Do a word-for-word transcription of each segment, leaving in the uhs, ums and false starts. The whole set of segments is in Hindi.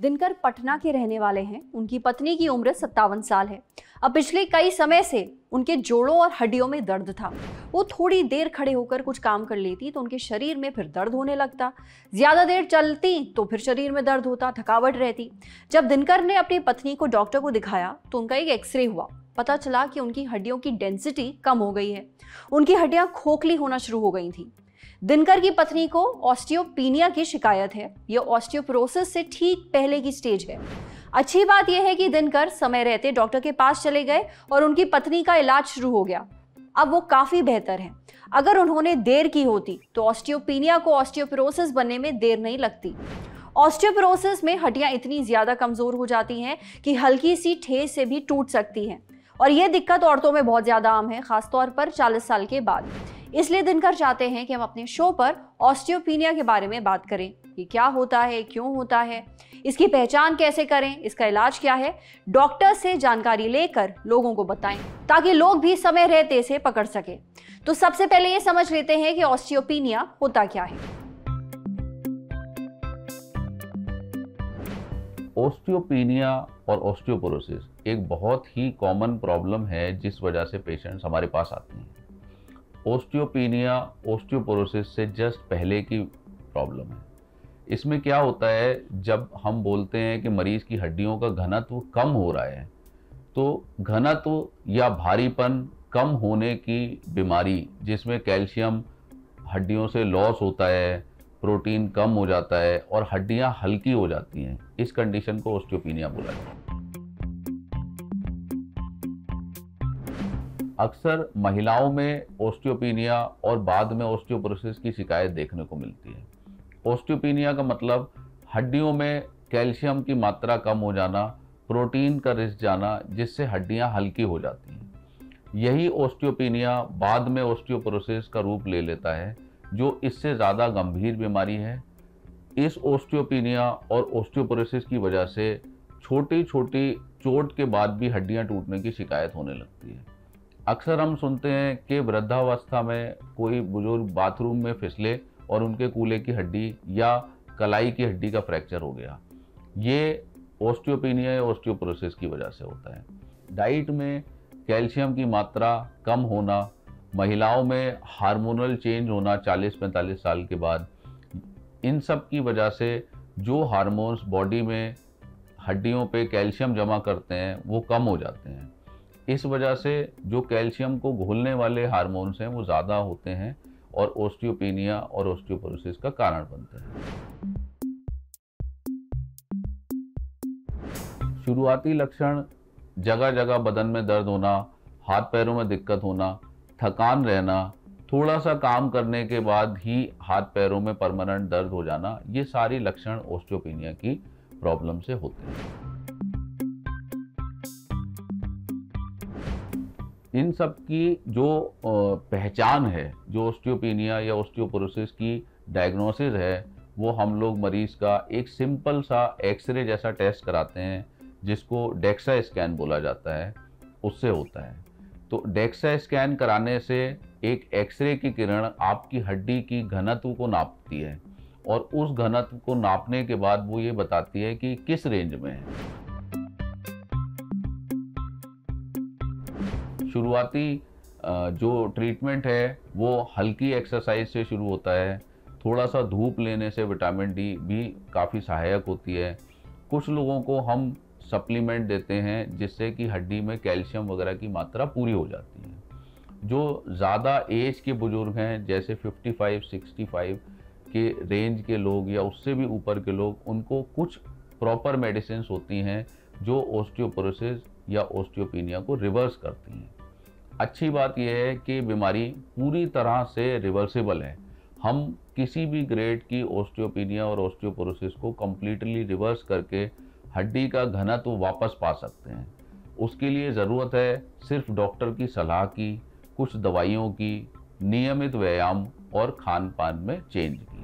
दिनकर पटना के रहने वाले हैं। उनकी पत्नी की उम्र सत्तावन साल है। अब पिछले कई समय से उनके जोड़ों और हड्डियों में दर्द था। वो थोड़ी देर खड़े होकर कुछ काम कर लेती तो उनके शरीर में फिर दर्द होने लगता, ज़्यादा देर चलती तो फिर शरीर में दर्द होता, थकावट रहती। जब दिनकर ने अपनी पत्नी को डॉक्टर को दिखाया तो उनका एक एक्सरे हुआ। पता चला कि उनकी हड्डियों की डेंसिटी कम हो गई है, उनकी हड्डियाँ खोखली होना शुरू हो गई थी। दिनकर की पत्नी को ऑस्टियोपीनिया की शिकायत है। यह ऑस्टियोपोरोसिस से ठीक पहले की स्टेज है। अच्छी बात यह है कि दिनकर समय रहते डॉक्टर के पास चले गए और उनकी पत्नी का इलाज शुरू हो गया। अब वो काफ़ी बेहतर हैं। अगर उन्होंने देर की होती तो ऑस्टियोपीनिया को ऑस्टियोपोरोसिस बनने में देर नहीं लगती। ऑस्टियोपोरोसिस में हड्डियाँ इतनी ज़्यादा कमज़ोर हो जाती हैं कि हल्की सी ठेस से भी टूट सकती हैं, और ये दिक्कत औरतों में बहुत ज़्यादा आम है, ख़ासतौर पर चालीस साल के बाद। इसलिए दिनकर चाहते हैं कि हम अपने शो पर ऑस्टियोपीनिया के बारे में बात करें। ये क्या होता है, क्यों होता है, इसकी पहचान कैसे करें, इसका इलाज क्या है, डॉक्टर से जानकारी लेकर लोगों को बताएं ताकि लोग भी समय रहते इसे पकड़ सकें। तो सबसे पहले ये समझ लेते हैं कि ऑस्टियोपीनिया होता क्या है। ऑस्टियोपीनिया और ऑस्टियोपोरोसिस एक बहुत ही कॉमन प्रॉब्लम है जिस वजह से पेशेंट्स हमारे पास आते हैं। ऑस्टियोपीनिया ऑस्टियोपोरोसिस से जस्ट पहले की प्रॉब्लम है। इसमें क्या होता है, जब हम बोलते हैं कि मरीज़ की हड्डियों का घनत्व कम हो रहा है, तो घनत्व या भारीपन कम होने की बीमारी, जिसमें कैल्शियम हड्डियों से लॉस होता है, प्रोटीन कम हो जाता है और हड्डियां हल्की हो जाती हैं, इस कंडीशन को ऑस्टियोपीनिया बोला जाता है। अक्सर महिलाओं में ऑस्टियोपीनिया और बाद में ऑस्टियोपोरोसिस की शिकायत देखने को मिलती है। ऑस्टियोपीनिया का मतलब हड्डियों में कैल्शियम की मात्रा कम हो जाना, प्रोटीन का रिस जाना, जिससे हड्डियां हल्की हो जाती हैं। यही ऑस्टियोपीनिया बाद में ऑस्टियोपोरोसिस का रूप ले लेता है, जो इससे ज़्यादा गंभीर बीमारी है। इस ऑस्टियोपीनिया और ऑस्टियोपोरोसिस की वजह से छोटी छोटी चोट के बाद भी हड्डियाँ टूटने की शिकायत होने लगती है। अक्सर हम सुनते हैं कि वृद्धावस्था में कोई बुजुर्ग बाथरूम में फिसले और उनके कूल्हे की हड्डी या कलाई की हड्डी का फ्रैक्चर हो गया। ये ऑस्टियोपीनिया या ऑस्टियोपोरोसिस की वजह से होता है। डाइट में कैल्शियम की मात्रा कम होना, महिलाओं में हार्मोनल चेंज होना चालीस पैंतालीस साल के बाद, इन सब की वजह से जो हार्मोन्स बॉडी में हड्डियों पे कैल्शियम जमा करते हैं वो कम हो जाते हैं। इस वजह से जो कैल्शियम को घोलने वाले हार्मोन्स हैं वो ज़्यादा होते हैं और ऑस्टियोपीनिया और ऑस्टियोपोरोसिस का कारण बनते हैं। शुरुआती लक्षण जगह जगह बदन में दर्द होना, हाथ पैरों में दिक्कत होना, थकान रहना, थोड़ा सा काम करने के बाद ही हाथ पैरों में परमानेंट दर्द हो जाना, ये सारे लक्षण ऑस्टियोपीनिया की प्रॉब्लम से होते हैं। इन सब की जो पहचान है, जो ऑस्टियोपीनिया या ऑस्टियोपोरोसिस की डायग्नोसिस है, वो हम लोग मरीज़ का एक सिंपल सा एक्सरे जैसा टेस्ट कराते हैं, जिसको डेक्सा स्कैन बोला जाता है, उससे होता है। तो डेक्सा स्कैन कराने से एक एक्सरे की किरण आपकी हड्डी की घनत्व को नापती है, और उस घनत्व को नापने के बाद वो ये बताती है कि किस रेंज में है। शुरुआती जो ट्रीटमेंट है वो हल्की एक्सरसाइज से शुरू होता है। थोड़ा सा धूप लेने से विटामिन डी भी काफ़ी सहायक होती है। कुछ लोगों को हम सप्लीमेंट देते हैं जिससे कि हड्डी में कैल्शियम वगैरह की मात्रा पूरी हो जाती है। जो ज़्यादा एज के बुज़ुर्ग हैं, जैसे पचपन साठ के रेंज के लोग या उससे भी ऊपर के लोग, उनको कुछ प्रॉपर मेडिसिन्स होती हैं जो ऑस्टियोपोरोसिस या ऑस्टियोपीनिया को रिवर्स करती हैं। अच्छी बात यह है कि बीमारी पूरी तरह से रिवर्सिबल है। हम किसी भी ग्रेड की ऑस्टियोपीनिया और ऑस्टियोपोरोसिस को कम्प्लीटली रिवर्स करके हड्डी का घनत्व वापस पा सकते हैं। उसके लिए ज़रूरत है सिर्फ डॉक्टर की सलाह की, कुछ दवाइयों की, नियमित व्यायाम और खान पान में चेंज की।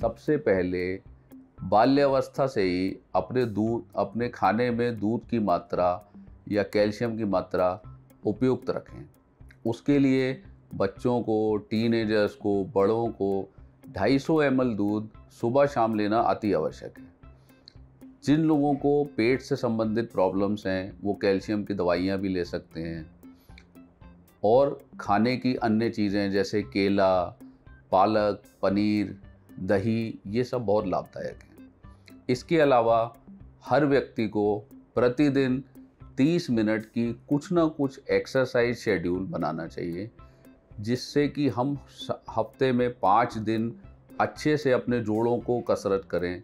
सबसे पहले बाल्यावस्था से ही अपने दूध अपने खाने में दूध की मात्रा या कैल्शियम की मात्रा उपयुक्त रखें। उसके लिए बच्चों को, टीनेजर्स को, बड़ों को दो सौ एम एल दूध सुबह शाम लेना अति आवश्यक है। जिन लोगों को पेट से संबंधित प्रॉब्लम्स हैं वो कैल्शियम की दवाइयाँ भी ले सकते हैं। और खाने की अन्य चीज़ें जैसे केला, पालक, पनीर, दही, ये सब बहुत लाभदायक हैं। इसके अलावा हर व्यक्ति को प्रतिदिन तीस मिनट की कुछ ना कुछ एक्सरसाइज शेड्यूल बनाना चाहिए, जिससे कि हम हफ्ते में पाँच दिन अच्छे से अपने जोड़ों को कसरत करें।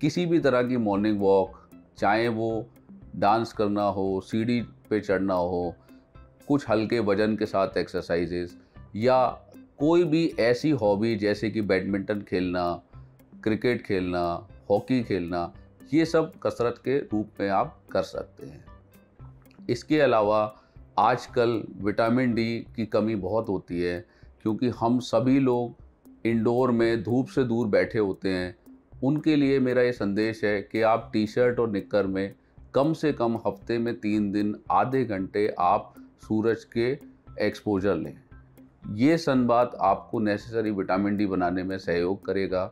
किसी भी तरह की मॉर्निंग वॉक, चाहे वो डांस करना हो, सीढ़ी पे चढ़ना हो, कुछ हल्के वजन के साथ एक्सरसाइजेस, या कोई भी ऐसी हॉबी जैसे कि बैडमिंटन खेलना, क्रिकेट खेलना, हॉकी खेलना, ये सब कसरत के रूप में आप कर सकते हैं। इसके अलावा आजकल विटामिन डी की कमी बहुत होती है, क्योंकि हम सभी लोग इंडोर में धूप से दूर बैठे होते हैं। उनके लिए मेरा ये संदेश है कि आप टी शर्ट और निक्कर में कम से कम हफ्ते में तीन दिन आधे घंटे आप सूरज के एक्सपोजर लें। ये सनबाथ आपको नेसेसरी विटामिन डी बनाने में सहयोग करेगा।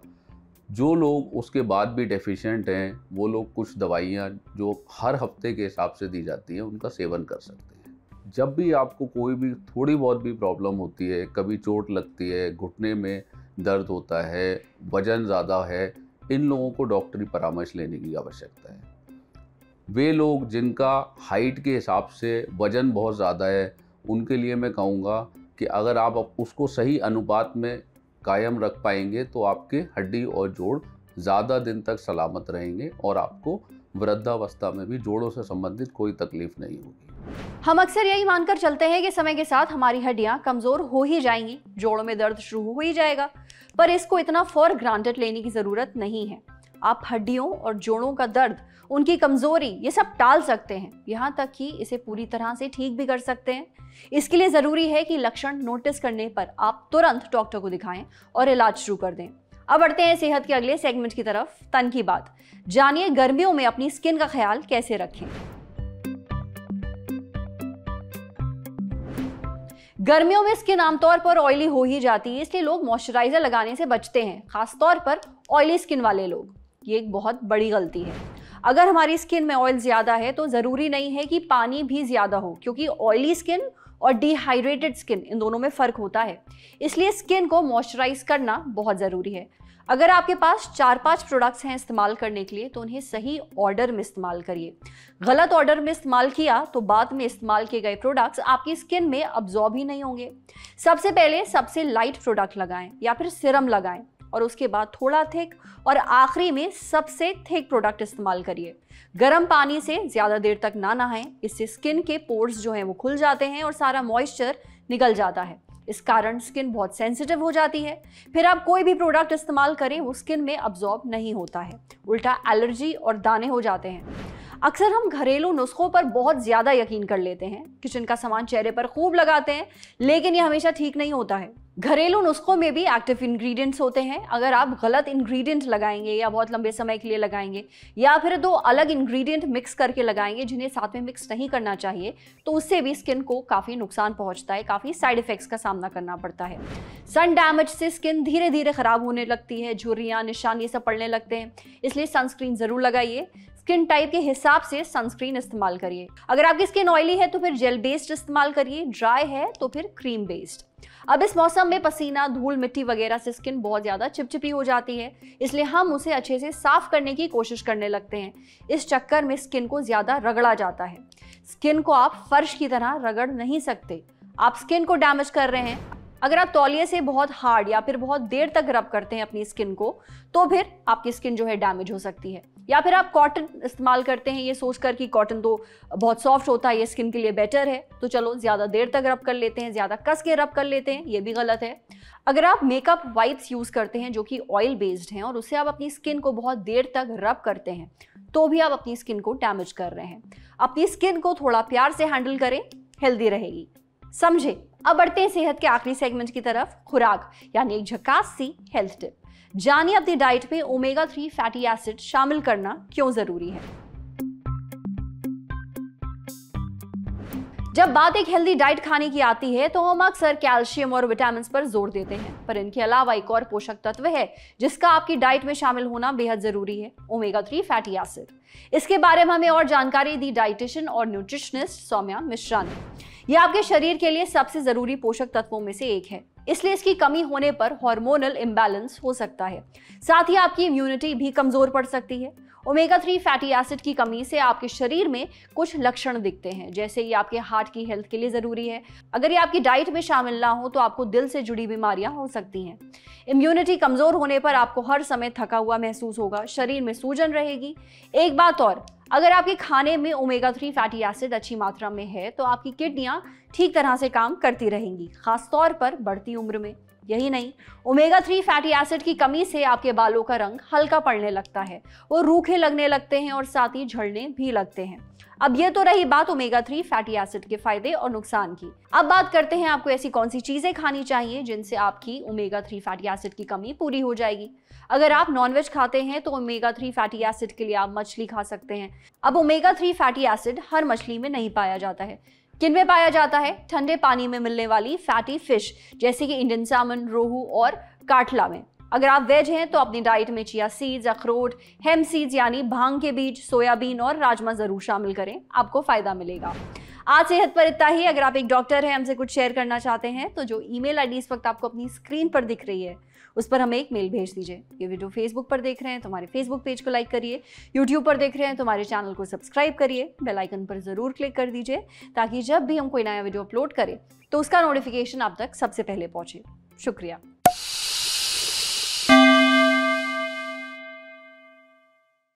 जो लोग उसके बाद भी डेफिशिएंट हैं वो लोग कुछ दवाइयाँ जो हर हफ्ते के हिसाब से दी जाती हैं उनका सेवन कर सकते हैं। जब भी आपको कोई भी थोड़ी बहुत भी प्रॉब्लम होती है, कभी चोट लगती है, घुटने में दर्द होता है, वजन ज़्यादा है, इन लोगों को डॉक्टरी परामर्श लेने की आवश्यकता है। वे लोग जिनका हाइट के हिसाब से वज़न बहुत ज़्यादा है उनके लिए मैं कहूँगा कि अगर आप उसको सही अनुपात में कायम रख पाएंगे तो आपके हड्डी और जोड़ ज़्यादा दिन तक सलामत रहेंगे और आपको वृद्धावस्था में भी जोड़ों से संबंधित कोई तकलीफ नहीं होगी। हम अक्सर यही मानकर चलते हैं कि समय के साथ हमारी हड्डियां कमज़ोर हो ही जाएंगी, जोड़ों में दर्द शुरू हो ही जाएगा, पर इसको इतना फॉर ग्रांटेड लेने की ज़रूरत नहीं है। आप हड्डियों और जोड़ों का दर्द, उनकी कमज़ोरी, ये सब टाल सकते हैं, यहाँ तक कि इसे पूरी तरह से ठीक भी कर सकते हैं। इसके लिए ज़रूरी है कि लक्षण नोटिस करने पर आप तुरंत डॉक्टर को दिखाएं और इलाज शुरू कर दें। अब बढ़ते हैं सेहत के अगले सेगमेंट की तरफ, तन की बात। जानिए गर्मियों में अपनी स्किन का ख्याल कैसे रखें। गर्मियों में स्किन आमतौर पर ऑयली हो ही जाती है, इसलिए लोग मॉइस्चराइजर लगाने से बचते हैं, खासतौर पर ऑयली स्किन वाले लोग। ये एक बहुत बड़ी गलती है। अगर हमारी स्किन में ऑयल ज़्यादा है तो ज़रूरी नहीं है कि पानी भी ज़्यादा हो, क्योंकि ऑयली स्किन और डिहाइड्रेटेड स्किन, इन दोनों में फ़र्क होता है। इसलिए स्किन को मॉइस्चराइज करना बहुत ज़रूरी है। अगर आपके पास चार पांच प्रोडक्ट्स हैं इस्तेमाल करने के लिए तो उन्हें सही ऑर्डर में इस्तेमाल करिए। गलत ऑर्डर में इस्तेमाल किया तो बाद में इस्तेमाल किए गए प्रोडक्ट्स आपकी स्किन में अब्जॉर्ब ही नहीं होंगे। सबसे पहले सबसे लाइट प्रोडक्ट लगाएं या फिर सीरम लगाएं और उसके बाद थोड़ा थिक और आखिरी में सबसे थिक प्रोडक्ट इस्तेमाल करिए। गर्म पानी से ज़्यादा देर तक ना नहाएं, इससे स्किन के पोर्स जो हैं वो खुल जाते हैं और सारा मॉइस्चर निकल जाता है। इस कारण स्किन बहुत सेंसिटिव हो जाती है। फिर आप कोई भी प्रोडक्ट इस्तेमाल करें वो स्किन में अब्जॉर्ब नहीं होता है, उल्टा एलर्जी और दाने हो जाते हैं। अक्सर हम घरेलू नुस्खों पर बहुत ज़्यादा यकीन कर लेते हैं। किचन का सामान चेहरे पर खूब लगाते हैं, लेकिन ये हमेशा ठीक नहीं होता है। घरेलू नुस्खों में भी एक्टिव इंग्रेडिएंट्स होते हैं। अगर आप गलत इंग्रेडिएंट लगाएंगे या बहुत लंबे समय के लिए लगाएंगे या फिर दो अलग इंग्रेडिएंट मिक्स करके लगाएंगे जिन्हें साथ में मिक्स नहीं करना चाहिए, तो उससे भी स्किन को काफ़ी नुकसान पहुंचता है, काफ़ी साइड इफ़ेक्ट्स का सामना करना पड़ता है। सन डैमेज से स्किन धीरे धीरे ख़राब होने लगती है, झुर्रियाँ, निशान, ये सब पड़ने लगते हैं। इसलिए सनस्क्रीन ज़रूर लगाइए। स्किन टाइप के हिसाब से सनस्क्रीन इस्तेमाल करिए। अगर आपकी स्किन ऑयली है तो फिर जेल बेस्ड इस्तेमाल करिए, ड्राई है तो फिर क्रीम बेस्ड। अब इस मौसम में पसीना, धूल, मिट्टी वगैरह से स्किन बहुत ज़्यादा चिपचिपी हो जाती है, इसलिए हम उसे अच्छे से साफ करने की कोशिश करने लगते हैं। इस चक्कर में स्किन को ज़्यादा रगड़ा जाता है। स्किन को आप फर्श की तरह रगड़ नहीं सकते, आप स्किन को डैमेज कर रहे हैं। अगर आप तौलिए से बहुत हार्ड या फिर बहुत देर तक रब करते हैं अपनी स्किन को तो फिर आपकी स्किन जो है डैमेज हो सकती है। या फिर आप कॉटन इस्तेमाल करते हैं ये सोचकर कि कॉटन तो बहुत सॉफ्ट होता है, ये स्किन के लिए बेटर है, तो चलो ज़्यादा देर तक रब कर लेते हैं, ज़्यादा कस के रब कर लेते हैं, ये भी गलत है। अगर आप मेकअप वाइप्स यूज़ करते हैं जो कि ऑयल बेस्ड हैं और उससे आप अपनी स्किन को बहुत देर तक रब करते हैं तो भी आप अपनी स्किन को डैमेज कर रहे हैं। अपनी स्किन को थोड़ा प्यार से हैंडल करें, हेल्दी रहेगी, समझे। अब बढ़ते हैं सेहत के आखिरी सेगमेंट की तरफ, खुराक यानी एक झकास सी हेल्थ टिप। जानिए अपनी डाइट में ओमेगा थ्री फैटी एसिड शामिल करना क्यों जरूरी है। जब बात एक हेल्दी डाइट खाने की आती है तो हम अक्सर कैल्शियम और विटामिन पर जोर देते हैं, पर इनके अलावा एक और पोषक तत्व है जिसका आपकी डाइट में शामिल होना बेहद जरूरी है, ओमेगा थ्री फैटी एसिड। इसके बारे में हमें और जानकारी दी डाइटिशियन और न्यूट्रिशनिस्ट सौम्या मिश्रा ने। यह आपके शरीर के लिए सबसे जरूरी पोषक तत्वों में से एक है, इसलिए इसकी कमी होने पर हार्मोनल इम्बैलेंस हो सकता है, साथ ही आपकी इम्यूनिटी भी कमजोर पड़ सकती है। ओमेगा थ्री फैटी एसिड की कमी से आपके शरीर में कुछ लक्षण दिखते हैं, जैसे ये आपके हार्ट की हेल्थ के लिए ज़रूरी है। अगर ये आपकी डाइट में शामिल ना हो तो आपको दिल से जुड़ी बीमारियां हो सकती हैं। इम्यूनिटी कमज़ोर होने पर आपको हर समय थका हुआ महसूस होगा, शरीर में सूजन रहेगी। एक बात और, अगर आपके खाने में ओमेगा थ्री फैटी एसिड अच्छी मात्रा में है तो आपकी किडनियाँ ठीक तरह से काम करती रहेंगी, खासतौर पर बढ़ती उम्र में। यही नहीं, ओमेगा थ्री फैटी एसिड की कमी से आपके बालों का रंग हल्का पड़ने लगता है, वो रूखे लगने लगते हैं और साथ ही झड़ने भी लगते हैं। अब ये तो रही बात ओमेगा थ्री फैटी एसिड के फायदे और नुकसान की। अब बात करते हैं आपको ऐसी कौन सी चीजें खानी चाहिए जिनसे आपकी ओमेगा थ्री फैटी एसिड की कमी पूरी हो जाएगी। अगर आप नॉनवेज खाते हैं तो ओमेगा थ्री फैटी एसिड के लिए आप मछली खा सकते हैं। अब ओमेगा थ्री फैटी एसिड हर मछली में नहीं पाया जाता है। किनमें पाया जाता है? ठंडे पानी में मिलने वाली फैटी फिश, जैसे कि इंडियन सामन, रोहू और काटला में। अगर आप वेज हैं तो अपनी डाइट में चिया सीड्स, अखरोट, हेम सीड्स यानी भांग के बीज, सोयाबीन और राजमा जरूर शामिल करें, आपको फायदा मिलेगा। आज सेहत पर इतना ही। अगर आप एक डॉक्टर हैं, हमसे कुछ शेयर करना चाहते हैं तो जो ईमेल आईडी इस वक्त आपको अपनी स्क्रीन पर दिख रही है उस पर हमें एक मेल भेज दीजिए। ये वीडियो फेसबुक पर देख रहे हैं तो हमारे फेसबुक पेज को लाइक करिए, यूट्यूब पर देख रहे हैं तो हमारे चैनल को सब्सक्राइब करिए, बेल आइकन पर ज़रूर क्लिक कर दीजिए ताकि जब भी हम कोई नया वीडियो अपलोड करें तो उसका नोटिफिकेशन आप तक सबसे पहले पहुँचे। शुक्रिया।